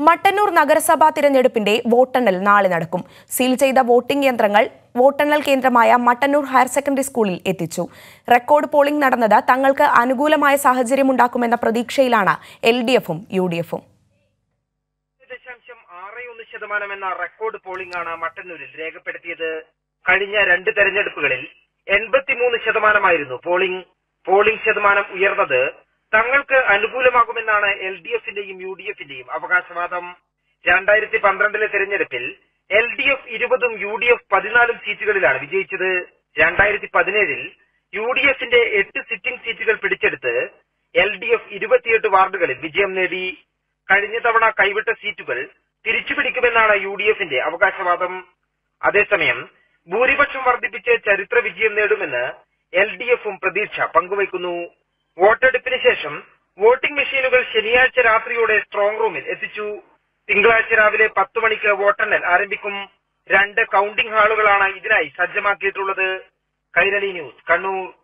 Mattannur Nagarasabha Thiranjedupinte Votannal Nale Nadakkum. Seal cheytha voting yantrangal Votannal Kendramaya Mattannur Higher Secondary Schoolil ethichu. Record polling nadannathu thangalkku anukulamaya sahacharyam undakumenna pradeekshayilana LDF um UDF um. Record polling on Mattannuril Rekapettiathu Kazhinja Rendu Thiranjeduppukalil 83% polling Shatamanam uyarnnathu തങ്ങൾക്ക് അനുകൂലമാകുമെന്നാണ് എൽഡിഎഫിന്റെയും യുഡിഎഫിന്റെയും അവകാശവാദം. 2012 തെരഞ്ഞെടുപ്പിൽ LDF 20ഉം UDF 14 സീറ്റുകളിലാണ് വിജയിച്ചത്. 2017 യുഡിഎഫിന്റെ 8 sitting സീറ്റുകൾ പിടിച്ചെടുത്ത് LDF 28 വാർഡുകളിൽ വിജയം നേടി. കഴിഞ്ഞ തവണ കൈവിട്ട സീറ്റുകൾ തിരിച്ചുപിടിക്കുമെന്നാണ് യുഡിഎഫിന്റെ അവകാശവാദം. അതേസമയം ഭൂരിപക്ഷം വർദ്ധിപ്പിച്ച് ചരിത്ര വിജയം നേടുമെന്ന് എൽഡിഎഫും പ്രതീക്ഷ പങ്കുവയ്ക്കുന്നു. വോട്ടെടുപ്പിന് ശേഷം വോട്ടിംഗ് മെഷീനുകൾ ശനിയാഴ്ച രാത്രിയോടെ സ്ട്രോങ് റൂമിൽ എത്തിച്ചു. തിങ്കളാഴ്ച രാവിലെ 10 മണിക്ക് വോട്ടെണ്ണൽ ആരംഭിക്കും. 2 കൌണ്ടിംഗ് ഹാളുകളാണ് ഇതിനായി സജ്ജമാക്കിയിട്ടുള്ളത്. കൈരളി ന്യൂസ്, കണ്ണൂർ.